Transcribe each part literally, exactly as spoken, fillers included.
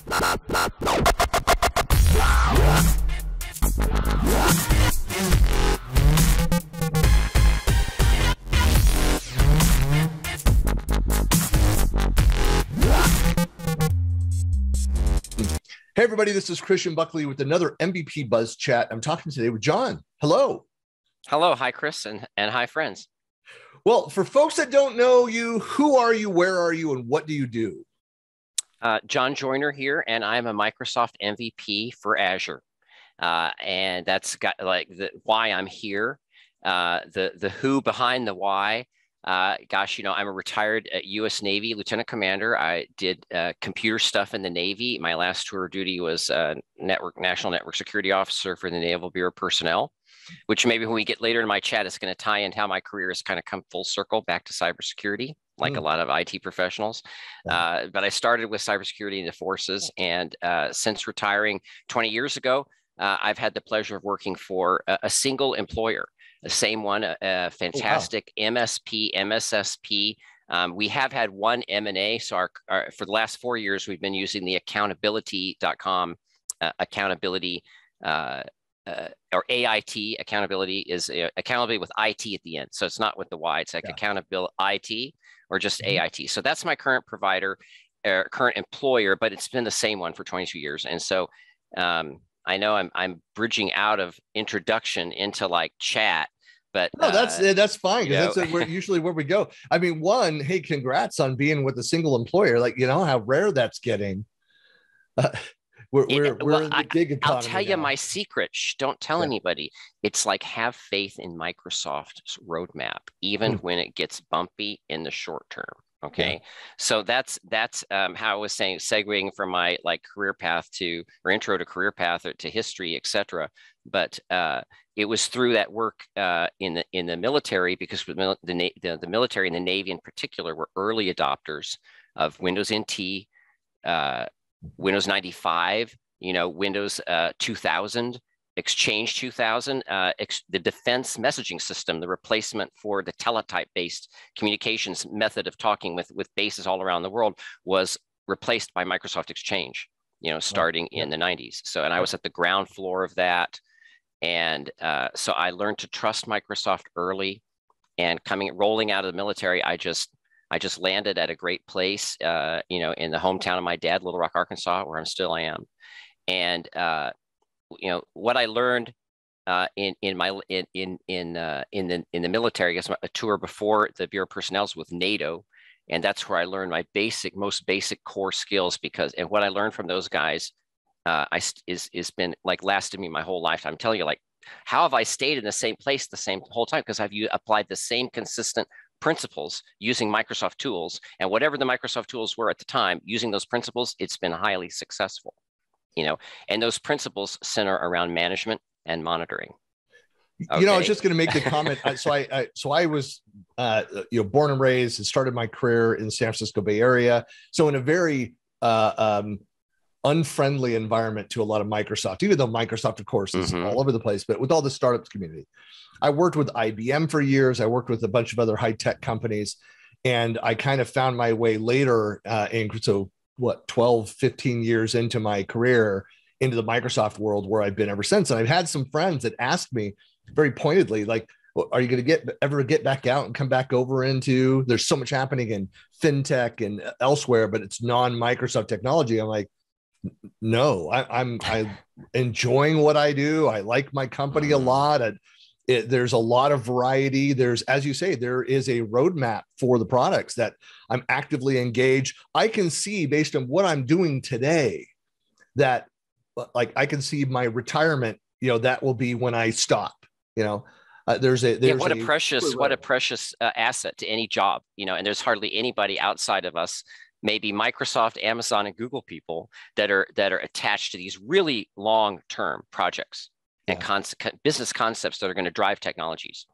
Hey everybody, this is Christian Buckley with another M V P Buzz Chat. I'm talking today with John. Hello. Hello. Hi, Chris, and, and hi, friends. Well, for folks that don't know you, who are you, where are you, and what do you do? Uh, John Joyner here, and I'm a Microsoft M V P for Azure. Uh, and that's got like the, why I'm here, uh, the, the who behind the why. Uh, gosh, you know, I'm a retired uh, U S Navy Lieutenant Commander. I did uh, computer stuff in the Navy. My last tour of duty was uh, network, National Network Security Officer for the Naval Bureau of Personnel, which maybe when we get later in my chat, it's going to tie in how my career has kind of come full circle back to cybersecurity, like mm. a lot of I T professionals. Uh, but I started with cybersecurity in the forces. And uh, since retiring twenty years ago, uh, I've had the pleasure of working for a, a single employer. The same one, a, a fantastic oh, wow. M S P, M S S P. Um, we have had one M and A. So our, our, for the last four years, we've been using the accountability dot com uh, accountability uh, uh, or A I T. Accountability is uh, accountability with I T at the end. So it's not with the Y, it's like yeah. AccountabilIT or just mm-hmm. A I T. So that's my current provider, or current employer, but it's been the same one for twenty-two years. And so um, I know I'm, I'm bridging out of introduction into like chat, but no, that's uh, that's fine. That's a, we're usually where we go. I mean, one, hey, congrats on being with a single employer. Like, you know how rare that's getting. Uh, we're we're, it, we're well, in the gig economy. I'll tell you now. My secret. Shh, don't tell yeah. anybody. It's like have faith in Microsoft's roadmap, even mm. when it gets bumpy in the short term. Okay, yeah. So that's that's um, how I was saying, segueing from my like career path to or intro to career path or to history, et cetera. But uh, it was through that work uh, in the in the military, because with mil the, the the military and the Navy in particular were early adopters of Windows N T, uh, Windows ninety-five, you know, Windows uh, two thousand. Exchange two thousand, uh, ex the defense messaging system, the replacement for the teletype-based communications method of talking with, with bases all around the world, was replaced by Microsoft Exchange, you know, starting in the nineties. So, and I was at the ground floor of that. And uh, so I learned to trust Microsoft early, and coming, rolling out of the military, I just, I just landed at a great place, uh, you know, in the hometown of my dad, Little Rock, Arkansas, where I'm still am. And, uh, you know, what I learned uh, in in my in in in uh, in the in the military, I guess a tour before the Bureau of Personnel was with NATO, and that's where I learned my basic, most basic core skills. Because and what I learned from those guys, uh, I is is been like lasted me my whole lifetime. I'm telling you, like, how have I stayed in the same place the same whole time? Because I've you applied the same consistent principles using Microsoft tools, and whatever the Microsoft tools were at the time, using those principles, it's been highly successful. You know, and those principles center around management and monitoring. Okay. You know, I was just going to make the comment. so I, I, so I was, uh, you know, born and raised and started my career in the San Francisco Bay Area. So in a very uh, um, unfriendly environment to a lot of Microsoft, even though Microsoft, of course, is mm-hmm. all over the place, but with all the startups community. I worked with I B M for years. I worked with a bunch of other high tech companies, and I kind of found my way later uh, in so. what, twelve, fifteen years into my career, into the Microsoft world where I've been ever since. And I've had some friends that asked me very pointedly, like, well, are you going to get ever get back out and come back over into, there's so much happening in FinTech and elsewhere, but it's non-Microsoft technology. I'm like, no, I, I'm I enjoying what I do. I like my company a lot. I, It, there's a lot of variety. There's, as you say, there is a roadmap for the products that I'm actively engaged. I can see based on what I'm doing today that, like, I can see my retirement, you know, that will be when I stop, you know, uh, there's a, there's yeah, what a, a precious, what a precious uh, asset to any job, you know, and there's hardly anybody outside of us, maybe Microsoft, Amazon, and Google people that are, that are attached to these really long-term projects. And con- business concepts that are going to drive technologies.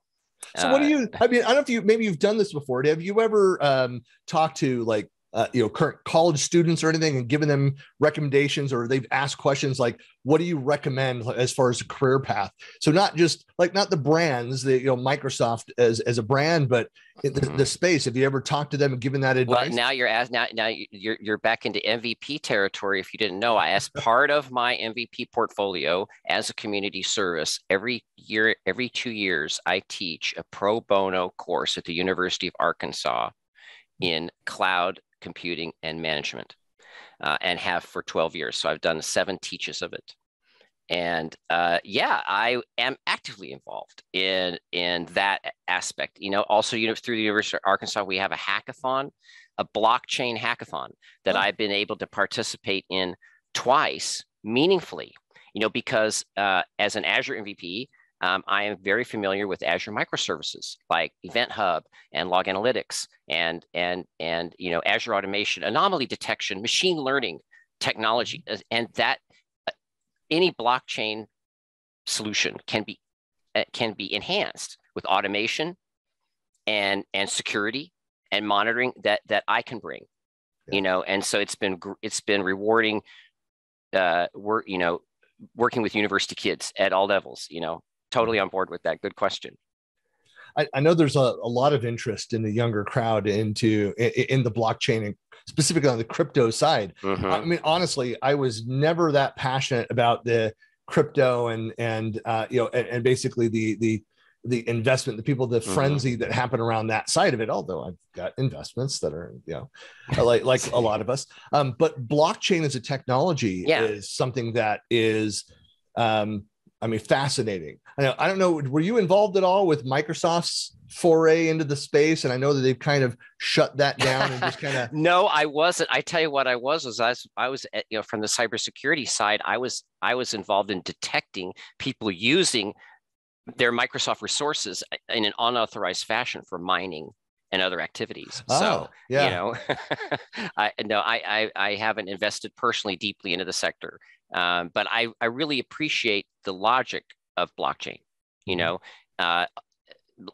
So what do you, I mean, I don't know if you, maybe you've done this before. Have you ever um, talked to like uh, you know, current college students or anything and given them recommendations, or they've asked questions like, what do you recommend as far as a career path? So not just like, not the brands, the, you know, Microsoft as, as a brand, but mm-hmm. the, the space. Have you ever talked to them and given that advice? Well, now you're asked, now, now you're, you're back into M V P territory. If you didn't know, I, as part of my M V P portfolio as a community service, every year, every two years, I teach a pro bono course at the University of Arkansas in cloud computing and management, uh, and have for twelve years. So I've done seven teaches of it. And uh, yeah, I am actively involved in, in that aspect. You know, also, you know, through the University of Arkansas, we have a hackathon, a blockchain hackathon that oh. I've been able to participate in twice meaningfully, you know, because uh, as an Azure M V P, Um, I am very familiar with Azure microservices like Event Hub and Log Analytics and, and, and you know, Azure Automation, anomaly detection, machine learning technology. And that uh, any blockchain solution can be, uh, can be enhanced with automation and, and security and monitoring that, that I can bring, yeah. you know, and so it's been, it's been rewarding, uh, work, you know, working with university kids at all levels, you know. Totally on board with that. Good question. I, I know there's a, a lot of interest in the younger crowd into in, in the blockchain and specifically on the crypto side. Mm-hmm. I mean, honestly, I was never that passionate about the crypto and and uh, you know and, and basically the the the investment, the people, the mm-hmm. frenzy that happened around that side of it. Although I've got investments that are you know like like a lot of us. Um, but blockchain as a technology yeah. is something that is. Um, I mean, fascinating. I, know, I don't know. Were you involved at all with Microsoft's foray into the space? And I know that they've kind of shut that down and just kind of. No, I wasn't. I tell you what, I was was I was, I was you know from the cybersecurity side. I was I was involved in detecting people using their Microsoft resources in an unauthorized fashion for mining and other activities. Oh, so yeah. you know, I no, I, I I haven't invested personally deeply into the sector. Um, but I, I really appreciate the logic of blockchain, you know, uh,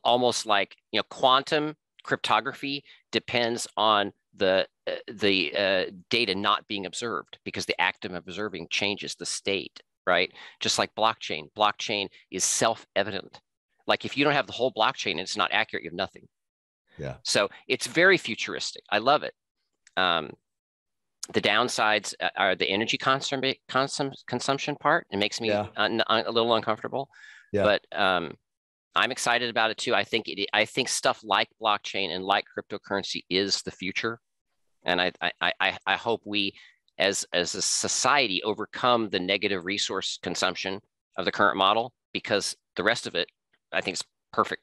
almost like, you know, quantum cryptography depends on the, uh, the uh, data not being observed because the act of observing changes the state, right? Just like blockchain, blockchain is self-evident. Like if you don't have the whole blockchain and it's not accurate, you have nothing. Yeah. So it's very futuristic. I love it. Um, The downsides are the energy consum consum consumption part. It makes me yeah. un un a little uncomfortable, yeah. but um, I'm excited about it too. I think it, I think stuff like blockchain and like cryptocurrency is the future, and I I I, I hope we as as a society overcome the negative resource consumption of the current model because the rest of it I think is perfect.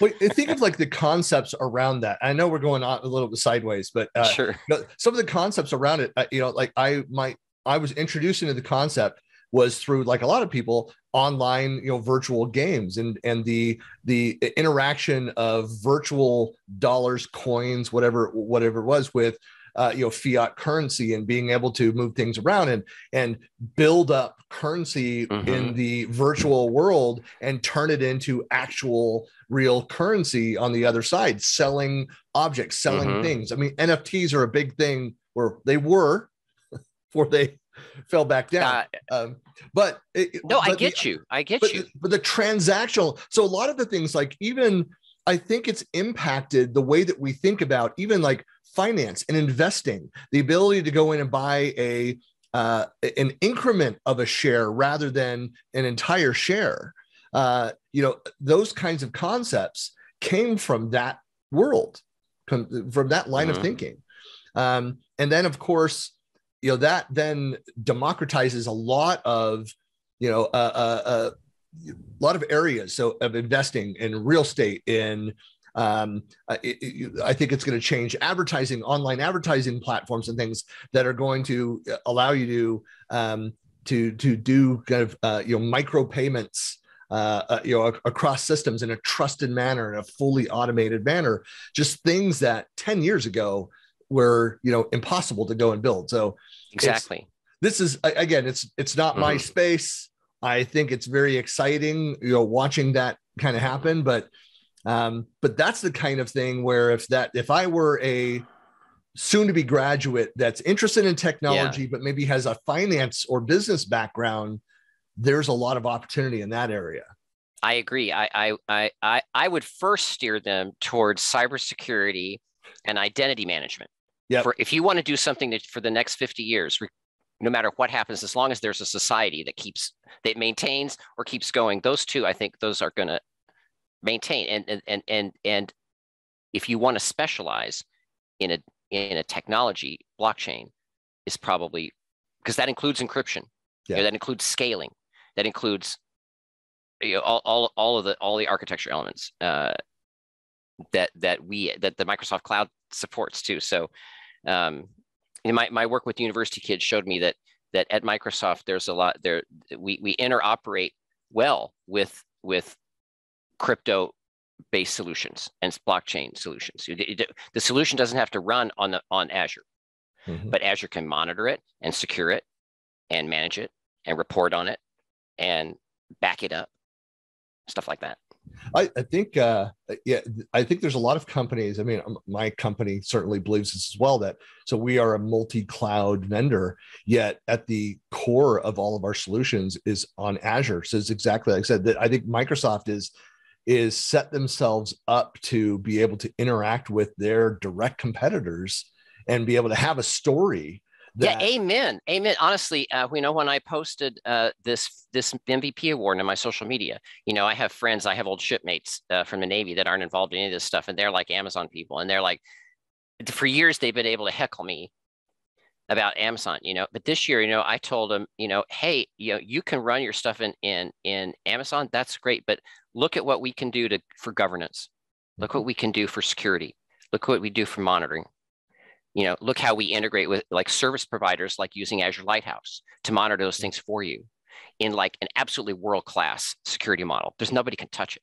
Well, think of like the concepts around that. I know we're going on a little bit sideways, but uh, sure. some of the concepts around it, uh, you know, like I my I was introduced into the concept was through like a lot of people online, you know, virtual games and and the the interaction of virtual dollars, coins, whatever whatever it was with. Uh, you know, fiat currency and being able to move things around and and build up currency mm-hmm. in the virtual world and turn it into actual real currency on the other side, selling objects, selling mm-hmm. things. I mean, N F Ts are a big thing where they were before they fell back down. Uh, um, but it, no, but I get the, you. I get but, you. But the transactional. So a lot of the things like even I think it's impacted the way that we think about even like finance and investing, the ability to go in and buy a uh, an increment of a share rather than an entire share. Uh, you know, those kinds of concepts came from that world, from that line mm-hmm. of thinking. Um, and then, of course, you know, that then democratizes a lot of, you know, a uh, uh, uh, lot of areas. So of investing in real estate, in Um, it, it, I think it's going to change advertising, online advertising platforms and things that are going to allow you to um, to to do kind of uh, you know micro payments uh, uh, you know across systems in a trusted manner, in a fully automated manner. Just things that ten years ago were you know impossible to go and build. So exactly, this is again, it's it's not mm-hmm. my space. I think it's very exciting, you know, watching that kind of happen, but. Um, but that's the kind of thing where if that if I were a soon-to-be graduate that's interested in technology, yeah. but maybe has a finance or business background, there's a lot of opportunity in that area. I agree. I I I I would first steer them towards cybersecurity and identity management. Yeah. For if you want to do something that for the next fifty years, no matter what happens, as long as there's a society that keeps that maintains or keeps going, those two, I think those are going to maintain. And and and and and if you want to specialize in a in a technology, blockchain is probably, because that includes encryption. Yeah. You know, that includes scaling. That includes you know, all all all of the all the architecture elements uh, that that we that the Microsoft Cloud supports too. So. Um, In my, my work with university kids showed me that that at Microsoft there's a lot there we we interoperate well with with crypto based solutions and blockchain solutions. The solution doesn't have to run on the on Azure, mm-hmm. but Azure can monitor it and secure it and manage it and report on it and back it up, stuff like that. I, I think uh, yeah, I think there's a lot of companies. I mean, my company certainly believes this as well. That so we are a multi-cloud vendor, yet at the core of all of our solutions is on Azure. So it's exactly like I said. That I think Microsoft is is set themselves up to be able to interact with their direct competitors and be able to have a story. That... Yeah, amen, amen. Honestly, uh, you know, when I posted uh, this this M V P award on my social media, you know, I have friends, I have old shipmates uh, from the Navy that aren't involved in any of this stuff, and they're like Amazon people, and they're like, for years they've been able to heckle me about Amazon, you know. But this year, you know, I told them, you know, hey, you know, you can run your stuff in in in Amazon, that's great, but look at what we can do to for governance, look what we can do for security, look what we do for monitoring. You know, look how we integrate with like service providers, like using Azure Lighthouse to monitor those things for you in like an absolutely world-class security model. There's nobody can touch it.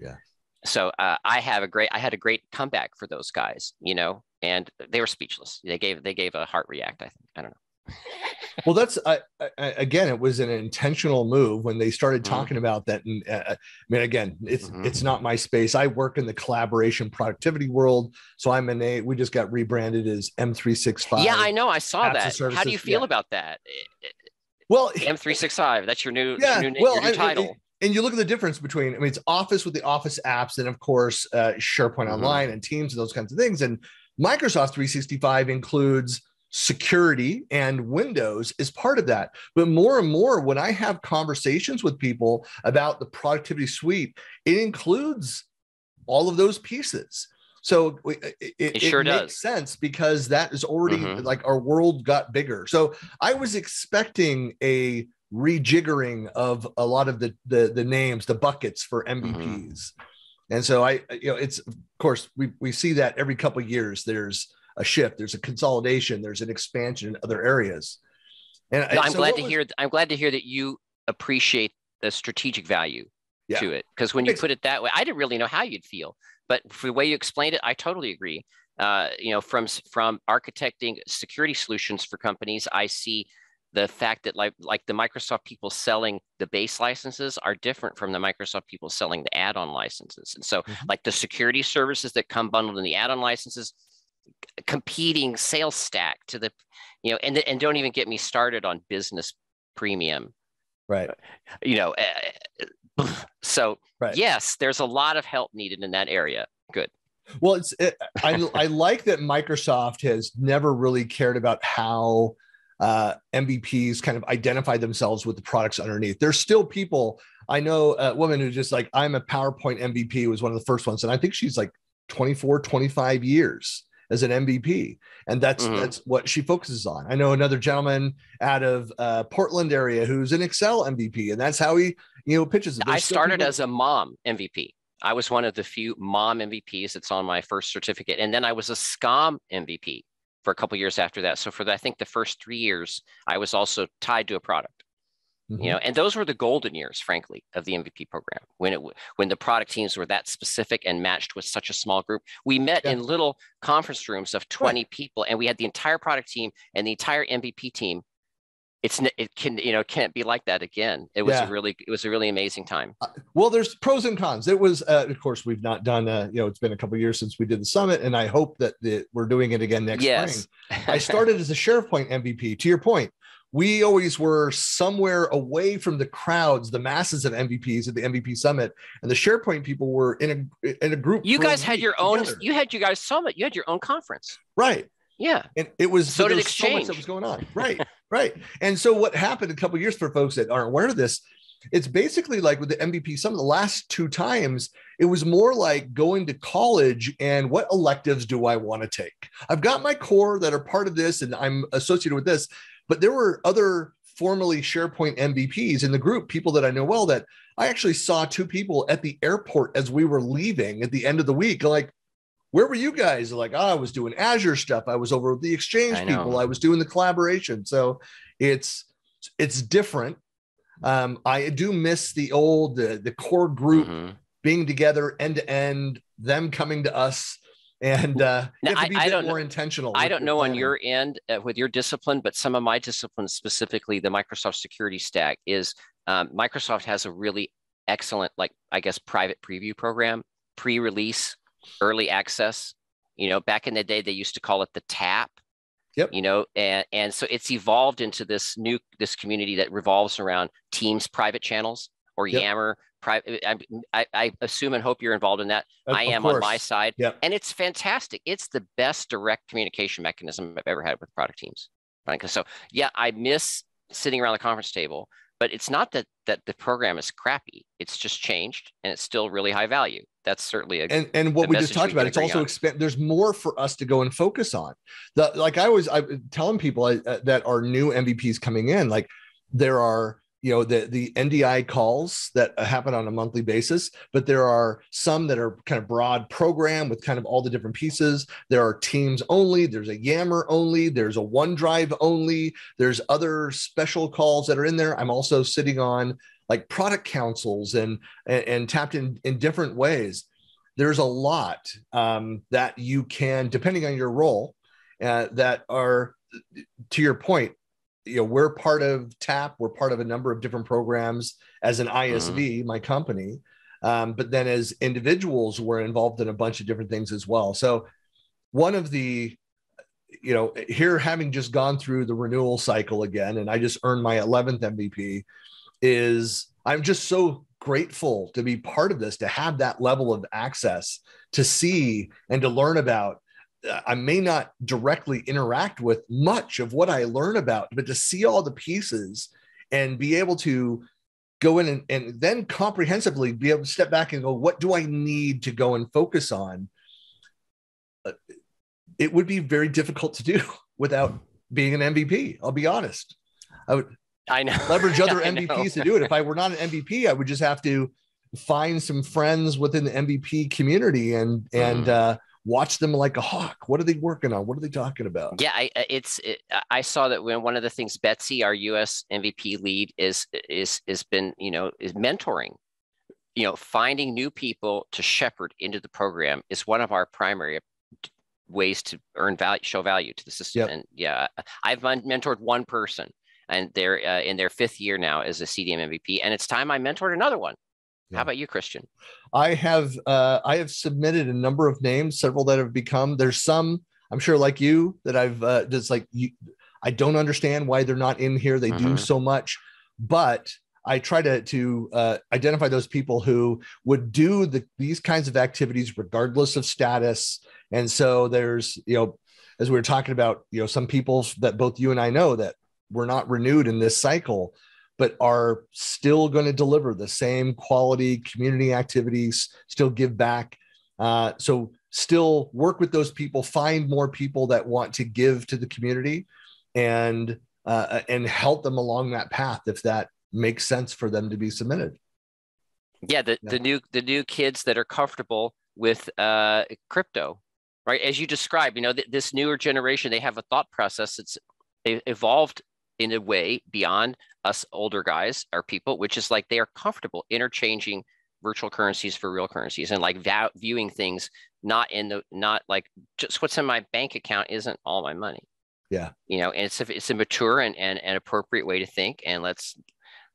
Yeah. So uh, I have a great, I had a great comeback for those guys, you know, and they were speechless. They gave, they gave a heart react, I think. I don't know. Well, that's, I, I, again, it was an intentional move when they started talking mm-hmm. about that. And uh, I mean, again, it's, mm-hmm. it's not my space. I work in the collaboration productivity world. So I'm in a, we just got rebranded as M three sixty-five. Yeah, I know. I saw that. How do you feel yeah. about that? Well, M three sixty-five, that's your new, yeah, your new, well, your new I, title. I, I, And you look at the difference between, I mean, it's Office with the Office apps and, of course, uh, SharePoint mm-hmm. Online and Teams and those kinds of things. And Microsoft three sixty-five includes security, and Windows is part of that. But more and more, when I have conversations with people about the productivity suite, it includes all of those pieces. So it, it, it, sure it does. Makes sense, because that is already mm-hmm. like our world got bigger. So I was expecting a rejiggering of a lot of the, the, the names, the buckets for M V Ps. Mm-hmm. And so I, you know, it's, of course, we, we see that every couple of years, there's a shift, there's a consolidation, there's an expansion in other areas. And no, I'm so glad to was, hear, I'm glad to hear that you appreciate the strategic value yeah. to it. Because when you put it that way, I didn't really know how you'd feel, but for the way you explained it, I totally agree. Uh, you know, from, from architecting security solutions for companies, I see the fact that like, like the Microsoft people selling the base licenses are different from the Microsoft people selling the add-on licenses. And so mm-hmm. like the security services that come bundled in the add-on licenses, competing sales stack to the, you know, and and don't even get me started on business premium, right? You know, uh, so right. yes, there's a lot of help needed in that area. Good. Well, it's it, I I like that Microsoft has never really cared about how uh, M V Ps kind of identify themselves with the products underneath. There's still people I know, a woman who just like, I'm a PowerPoint M V P, was one of the first ones, and I think she's like twenty-four, twenty-five years as an M V P. And that's, mm-hmm. that's what she focuses on. I know another gentleman out of uh, Portland area who's an Excel M V P, and that's how he, you know, pitches. There's I started people... as a mom M V P. I was one of the few mom M V Ps that's on my first certificate. And then I was a SCOM M V P for a couple of years after that. So for the, I think the first three years, I was also tied to a product, mm-hmm. you know, and those were the golden years, frankly, of the M V P program. When it, when the product teams were that specific and matched with such a small group, we met yeah. in little conference rooms of twenty right. people, and we had the entire product team and the entire M V P team it's it can you know can't be like that again. It was yeah. a really it was a really amazing time. Uh, well, there's pros and cons. It was uh, of course we've not done uh, you know it's been a couple of years since we did the summit, and I hope that the, we're doing it again next yes. spring. I started as a SharePoint M V P. To your point, we always were somewhere away from the crowds, the masses of M V Ps at the M V P summit, and the SharePoint people were in a in a group. You guys had your own. You had you guys summit. You had your own conference, right? Yeah, and it was so did exchange. So much that was going on, right? Right. And so what happened a couple of years for folks that aren't aware of this, it's basically like with the M V P, some of the last two times, it was more like going to college and what electives do I want to take? I've got my core that are part of this and I'm associated with this, but there were other formerly SharePoint M V Ps in the group, people that I know well, that I actually saw two people at the airport as we were leaving at the end of the week, like, where were you guys? Like, oh, I was doing Azure stuff. I was over with the Exchange I people. I was doing the collaboration. So it's it's different. Um, I do miss the old, the, the core group mm-hmm. being together end to end, them coming to us. And uh, now, you have to be I, I a bit more know, intentional. I don't know planning. On your end uh, with your discipline, but some of my disciplines, specifically the Microsoft security stack, is um, Microsoft has a really excellent, like, I guess, private preview program, pre-release. Early access, you know, back in the day, they used to call it the tap, yep. you know, and, and so it's evolved into this new, this community that revolves around Teams private channels or yep. Yammer. Private. I, I assume and hope you're involved in that. Of, I am on my side. Yep. And it's fantastic. It's the best direct communication mechanism I've ever had with product teams. Right? So yeah, I miss sitting around the conference table, but it's not that that the program is crappy. It's just changed and it's still really high value. That's certainly a and and what we just talked about. It's also expand. There's more for us to go and focus on. The like I was I telling people I, uh, that are new M V Ps coming in. Like there are you know the the N D I calls that happen on a monthly basis, but there are some that are kind of broad program with kind of all the different pieces. There are Teams only. There's a Yammer only. There's a OneDrive only. There's other special calls that are in there. I'm also sitting on like product councils and, and, and tapped in, in different ways. There's a lot um, that you can, depending on your role, uh, that are, to your point, you know, we're part of TAP, we're part of a number of different programs as an I S V, mm-hmm. my company, um, but then as individuals, we're involved in a bunch of different things as well. So one of the, you know, here having just gone through the renewal cycle again, and I just earned my eleventh M V P, is I'm just so grateful to be part of this, to have that level of access, to see and to learn about. I may not directly interact with much of what I learn about, but to see all the pieces and be able to go in and, and then comprehensively be able to step back and go, what do I need to go and focus on? It would be very difficult to do without being an M V P. I'll be honest. I would I know. Leverage other M V Ps to do it. If I were not an M V P, I would just have to find some friends within the M V P community and and mm. uh, watch them like a hawk. What are they working on? What are they talking about? Yeah, I, it's. It, I saw that when one of the things Betsy, our U S M V P lead, is is has been you know is mentoring, you know, finding new people to shepherd into the program is one of our primary ways to earn value, show value to the system. Yep. And yeah, I've mentored one person. And they're uh, in their fifth year now as a C D M M V P, and it's time I mentored another one. Yeah. How about you, Christian? I have uh, I have submitted a number of names, several that have become. There's some I'm sure like you that I've uh, just like you, I don't understand why they're not in here. They mm-hmm. do so much, but I try to to uh, identify those people who would do the, these kinds of activities regardless of status. And so there's you know as we were talking about you know some people that both you and I know that. We're not renewed in this cycle, but are still going to deliver the same quality community activities, still give back. Uh, so still work with those people, find more people that want to give to the community and, uh, and help them along that path if that makes sense for them to be submitted. Yeah. The, yeah. the new, the new kids that are comfortable with uh, crypto, right? As you described, you know, th this newer generation, they have a thought process that's evolved in a way beyond us older guys, our people, which is like they are comfortable interchanging virtual currencies for real currencies and like viewing things not in the not like just what's in my bank account isn't all my money. Yeah. You know, and it's a, it's a mature and, and an appropriate way to think. And let's,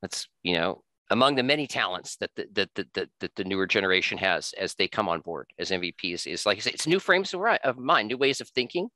let's, you know, among the many talents that the, that, that, that, that the newer generation has as they come on board as M V Ps is, like I say, it's new frames of mind, new ways of thinking.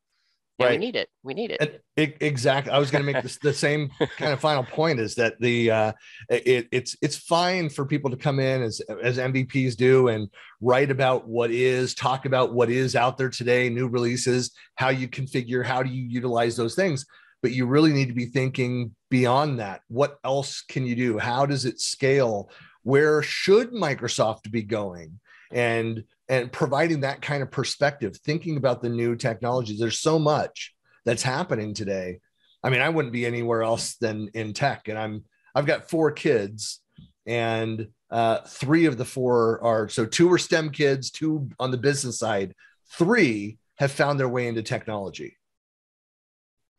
Yeah, right. We need it. We need it. it exactly. I was going to make this the same kind of final point is that the uh, it, it's it's fine for people to come in as as M V Ps do and write about what is, talk about what is out there today, new releases, how you configure, how do you utilize those things. But you really need to be thinking beyond that. What else can you do? How does it scale? Where should Microsoft be going? And and providing that kind of perspective, thinking about the new technologies. There's so much that's happening today. I mean, I wouldn't be anywhere else than in tech. And I'm, I've got four kids, and uh, three of the four are, so two are STEM kids, two on the business side, three have found their way into technology.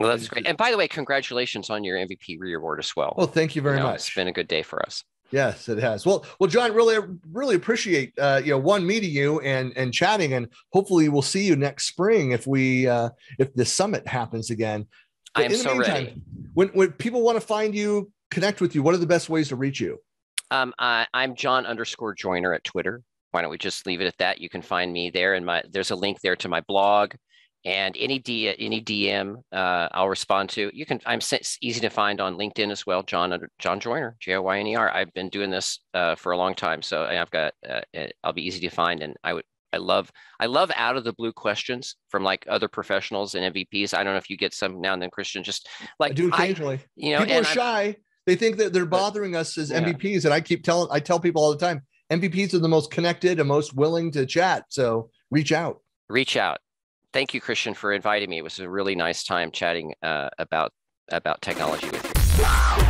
Well, that's great. And by the way, congratulations on your M V P re-award as well. Well, thank you very you know, much. It's been a good day for us. Yes, it has. Well, well, John, really, really appreciate, uh, you know, one, meeting you and, and chatting, and hopefully we'll see you next spring if we, uh, if the summit happens again. I am so ready. When, when people want to find you, connect with you, what are the best ways to reach you? Um, I, I'm John underscore Joyner at Twitter. Why don't we just leave it at that? You can find me there, and my, there's a link there to my blog, and any D, any D M uh, I'll respond to. You can, I'm easy to find on LinkedIn as well, John under, John Joyner, J O Y N E R. I've been doing this uh, for a long time, so I've got uh, I'll be easy to find, and I would I love I love out of the blue questions from like other professionals and M V Ps. I don't know if you get some now and then, Christian. Just like I do occasionally, I, you know, people are shy. I'm, they think that they're bothering but, us as yeah. M V Ps, and I keep telling I tell people all the time, M V Ps are the most connected and most willing to chat. So reach out. Reach out. Thank you, Christian, for inviting me. It was a really nice time chatting uh, about about technology with you.